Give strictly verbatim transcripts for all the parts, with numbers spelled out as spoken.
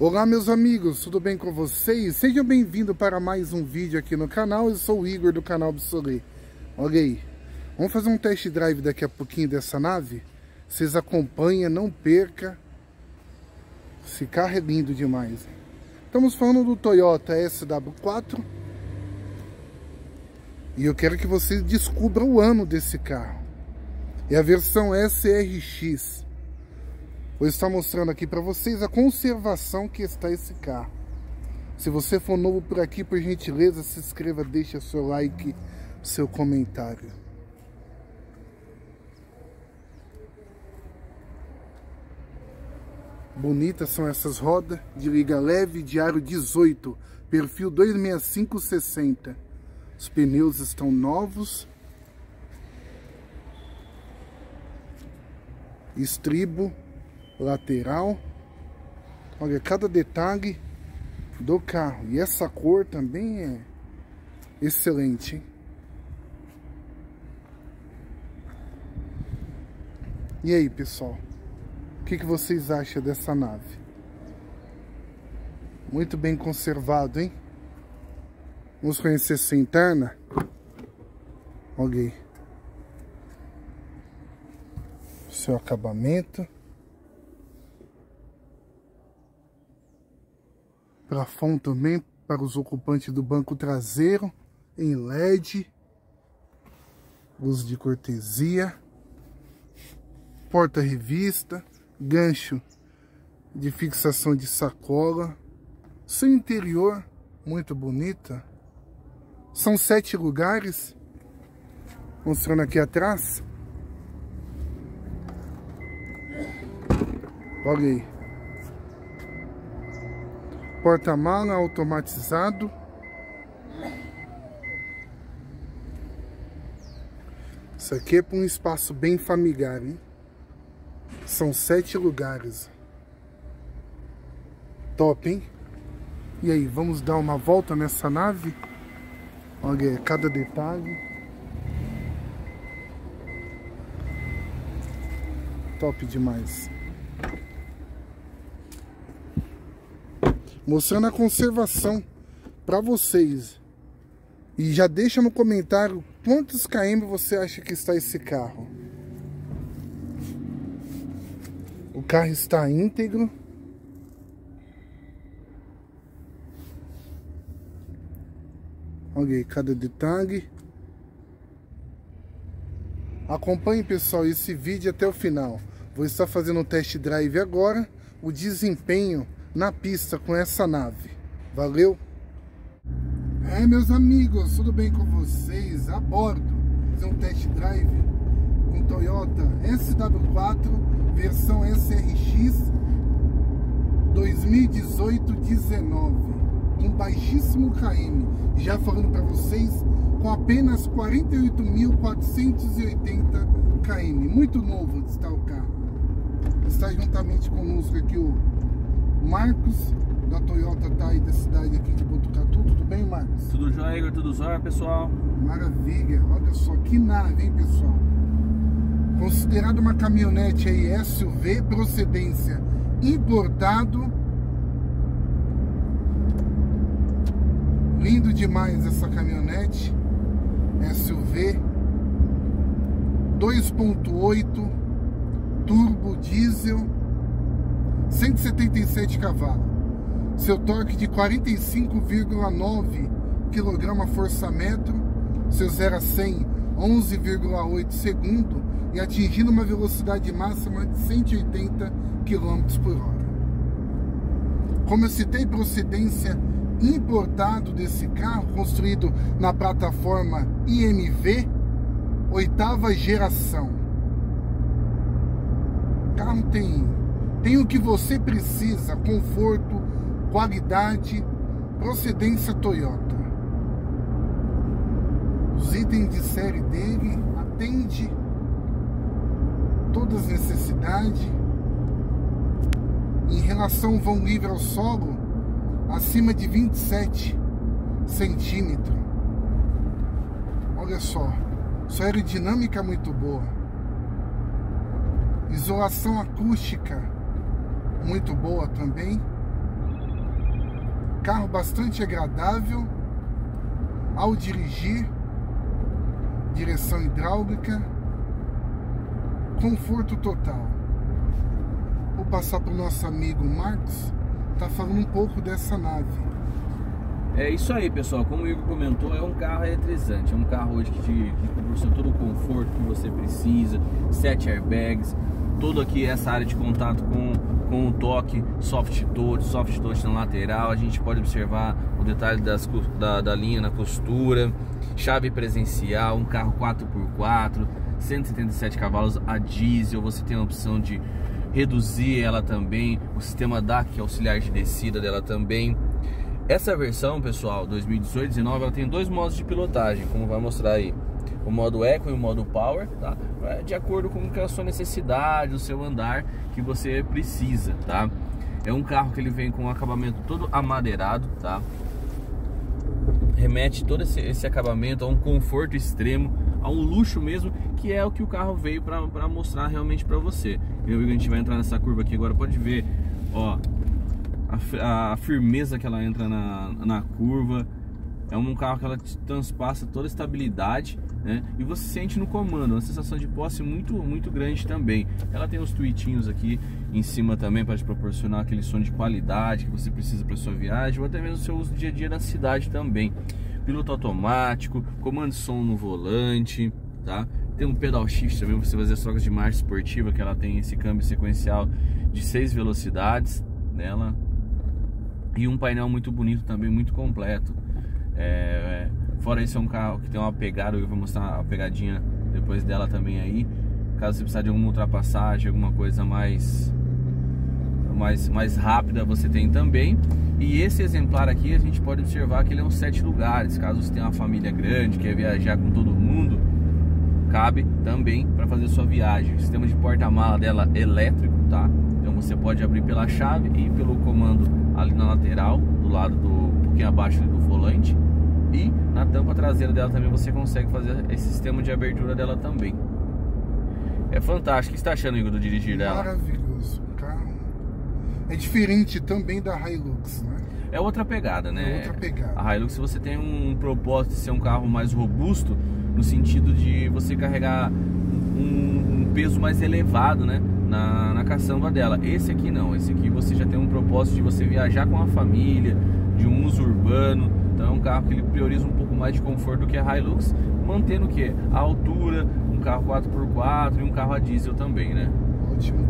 Olá meus amigos, tudo bem com vocês? Sejam bem-vindos para mais um vídeo aqui no canal. Eu sou o Igor do canal Bisole. Olha aí, vamos fazer um test drive daqui a pouquinho dessa nave? Vocês acompanham, não perca. Esse carro é lindo demais. Estamos falando do Toyota S W quatro. E eu quero que vocês descubram o ano desse carro. É a versão S R X. Vou estar mostrando aqui para vocês a conservação que está esse carro. Se você for novo por aqui, por gentileza, se inscreva, deixa seu like, seu comentário. Bonitas são essas rodas de liga leve, de aro dezoito, perfil dois sessenta e cinco sessenta. Os pneus estão novos. Estribo lateral, olha cada detalhe do carro, e essa cor também é excelente, hein? E aí pessoal, o que, que vocês acham dessa nave? Muito bem conservado, hein? Vamos conhecer essa interna. Olha aí seu acabamento. Plafon também para os ocupantes do banco traseiro, em L E D, luz de cortesia, porta-revista, gancho de fixação de sacola. Seu interior, muito bonita. São sete lugares, mostrando aqui atrás. Olha aí. Porta-mala automatizado. Isso aqui é para um espaço bem familiar, hein? São sete lugares. Top, hein? E aí, vamos dar uma volta nessa nave? Olha aí, cada detalhe. Top demais. Mostrando a conservação para vocês. E já deixa no comentário quantos quilômetros você acha que está esse carro. O carro está íntegro. Olha aí cada detalhe. Acompanhe pessoal esse vídeo até o final. Vou estar fazendo um test drive agora. O desempenho na pista com essa nave. Valeu? É meus amigos, tudo bem com vocês? A bordo, fazer um test drive com Toyota S W quatro versão S R X dois mil e dezoito dezenove, com baixíssimo K M, já falando para vocês, com apenas quarenta e oito mil quatrocentos e oitenta quilômetros. Muito novo está o carro. Está juntamente conosco aqui o Marcos, da Toyota Thai, da cidade aqui de Botucatu. Tudo bem, Marcos? Tudo jóia, Igor, tudo jóia, pessoal. Maravilha, olha só que nave, hein, pessoal? Considerado uma caminhonete aí, S U V, procedência importado. Lindo demais essa caminhonete S U V dois ponto oito turbo diesel, cento e setenta e sete cavalos, seu torque de quarenta e cinco vírgula nove quilograma-força-metro, seu zero a cem onze vírgula oito segundo e atingindo uma velocidade máxima de cento e oitenta quilômetros por hora. Como eu citei, procedência importado desse carro, construído na plataforma I M V, oitava geração. O carro tem... Tem o que você precisa: conforto, qualidade, procedência Toyota. Os itens de série dele atende todas as necessidades. Em relação ao vão livre ao solo, acima de vinte e sete centímetros. Olha só, sua aerodinâmica muito boa, isolação acústica muito boa também. Carro bastante agradável ao dirigir, direção hidráulica, conforto total. Vou passar para o nosso amigo Marcos, tá falando um pouco dessa nave. É isso aí, pessoal, como o Igor comentou, é um carro eletrizante, é um carro hoje que te proporciona todo o conforto que você precisa, sete airbags, toda aqui essa área de contato com, com o toque, soft touch, soft touch na lateral, a gente pode observar o detalhe das, da, da linha na costura, chave presencial, um carro quatro por quatro, cento e setenta e sete cavalos a diesel, você tem a opção de reduzir ela também, o sistema D A C, auxiliar de descida dela também. Essa versão, pessoal, dois mil e dezoito, dois mil e dezenove, ela tem dois modos de pilotagem, como vai mostrar aí, o modo Eco e o modo Power, tá? De acordo com a sua necessidade, o seu andar que você precisa, tá? É um carro que ele vem com um acabamento todo amadeirado, tá? Remete todo esse, esse acabamento a um conforto extremo, a um luxo mesmo, que é o que o carro veio para mostrar realmente para você. Eu, a gente vai entrar nessa curva aqui agora, pode ver, ó. A, a firmeza que ela entra na, na curva. É um carro que ela te transpassa toda a estabilidade, né? E você sente no comando uma sensação de posse muito, muito grande também. Ela tem uns tweetinhos aqui em cima também para te proporcionar aquele som de qualidade que você precisa para sua viagem, ou até mesmo o seu uso do dia a dia na cidade também. Piloto automático, comando de som no volante, tá? Tem um pedal shift também para você fazer as trocas de marcha esportiva, que ela tem esse câmbio sequencial de seis velocidades nela. E um painel muito bonito também, muito completo. É, é, fora isso, é um carro que tem uma pegada, eu vou mostrar a pegadinha depois dela também aí. Caso você precisar de alguma ultrapassagem, alguma coisa mais, mais, mais rápida, você tem também. E esse exemplar aqui, a gente pode observar que ele é uns sete lugares. Caso você tenha uma família grande, quer viajar com todo mundo, cabe também para fazer sua viagem. O sistema de porta-mala dela é elétrico, tá? Então você pode abrir pela chave e pelo comando ali na lateral, do lado do, um pouquinho abaixo do volante, e na tampa traseira dela também você consegue fazer esse sistema de abertura dela também. É fantástico. O que você está achando, Igor, do dirigir dela? Maravilhoso, carro. É diferente também da Hilux, né? É outra pegada, né? É outra pegada. A Hilux você tem um propósito de ser um carro mais robusto, no sentido de você carregar um, um peso mais elevado, né? Na, na caçamba dela. Esse aqui não, esse aqui você já tem um propósito de você viajar com a família, de um uso urbano. Então é um carro que ele prioriza um pouco mais de conforto do que a Hilux, mantendo o que? A altura, um carro quatro por quatro e um carro a diesel também, né? Ótimo.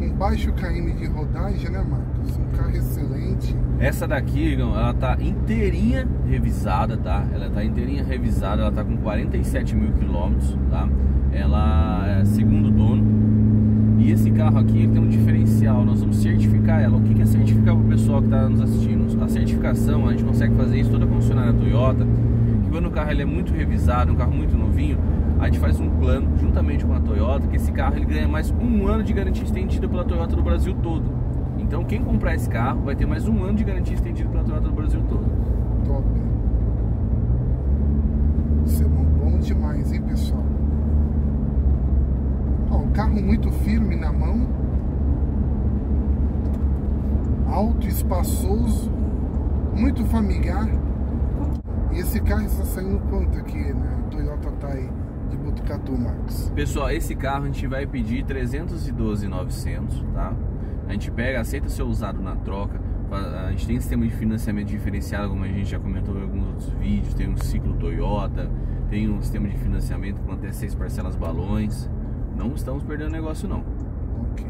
Com baixo K M de rodagem, né, Marcos? Um carro excelente. Essa daqui, ela tá inteirinha revisada, tá? Ela tá inteirinha revisada, ela tá com quarenta e sete mil quilômetros, tá? Ela é segundo dono. E esse carro aqui, ele tem um diferencial, nós vamos certificar ela. O que é certificar para o pessoal que tá nos assistindo? A certificação, a gente consegue fazer isso toda a concessionária Toyota, que quando o carro ele é muito revisado, um carro muito novinho, a gente faz um plano juntamente com a Toyota, que esse carro ele ganha mais um ano de garantia estendida pela Toyota do Brasil todo. Então quem comprar esse carro vai ter mais um ano de garantia estendida para a Toyota do Brasil todo. Top. Isso é bom demais, hein, pessoal? Ó, o carro muito firme na mão, alto, espaçoso, muito familiar. E esse carro está saindo quanto aqui na Toyota Thai de Botucatu, Marcos? Pessoal, esse carro a gente vai pedir trezentos e doze mil e novecentos, tá? A gente pega, aceita ser usado na troca. A gente tem sistema de financiamento diferenciado, como a gente já comentou em alguns outros vídeos. Tem um ciclo Toyota, tem um sistema de financiamento com até seis parcelas balões. Não estamos perdendo negócio, não. Ok.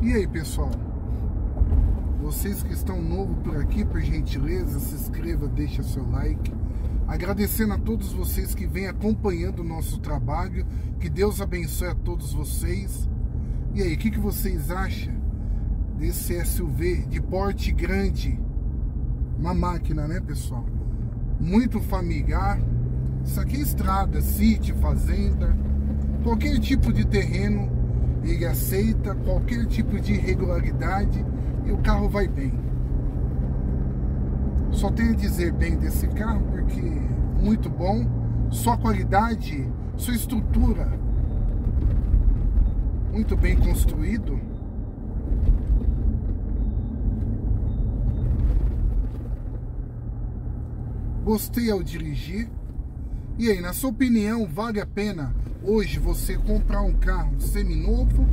E aí, pessoal? Vocês que estão novos por aqui, por gentileza, se inscreva, deixa seu like. Agradecendo a todos vocês que vêm acompanhando o nosso trabalho. Que Deus abençoe a todos vocês. E aí, o que, que vocês acham desse S U V de porte grande? Uma máquina, né, pessoal? Muito familiar. Isso aqui é estrada, sítio, fazenda, qualquer tipo de terreno ele aceita, qualquer tipo de irregularidade, e o carro vai bem. Só tenho a dizer bem desse carro, porque muito bom. sua qualidade, sua estrutura muito bem construído, gostei ao dirigir. E aí, na sua opinião, vale a pena hoje você comprar um carro seminovo,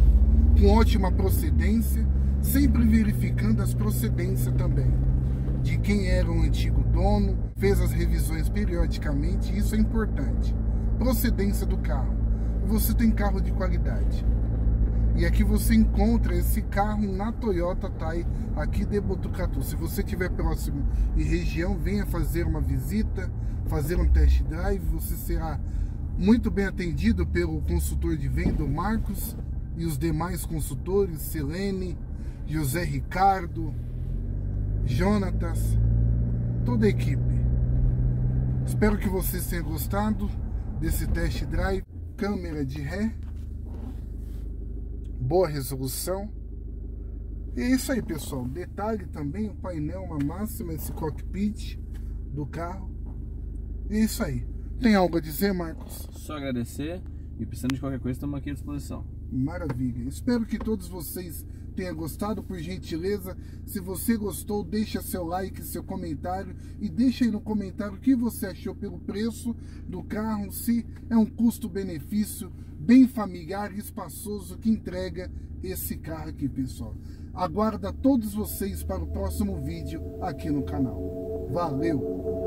com ótima procedência, sempre verificando as procedências também, de quem era o antigo dono, fez as revisões periodicamente, isso é importante. Procedência do carro. Você tem carro de qualidade. E aqui você encontra esse carro na Toyota Thai, aqui de Botucatu. Se você estiver próximo e região, venha fazer uma visita, fazer um test drive. Você será muito bem atendido pelo consultor de venda, Marcos, e os demais consultores, Celene, José Ricardo, Jonatas, toda a equipe. Espero que vocês tenham gostado desse test drive. Câmera de ré, boa resolução. E é isso aí, pessoal. Detalhe também, o painel, uma máxima, esse cockpit do carro. E é isso aí. Tem algo a dizer, Marcos? Só agradecer, e precisando de qualquer coisa, estamos aqui à disposição. Maravilha. Espero que todos vocês tenham gostado. Por gentileza, se você gostou, deixa seu like, seu comentário, e deixa aí no comentário o que você achou pelo preço do carro, se é um custo-benefício bem familiar e espaçoso que entrega esse carro aqui, pessoal. Aguardo todos vocês para o próximo vídeo aqui no canal. Valeu!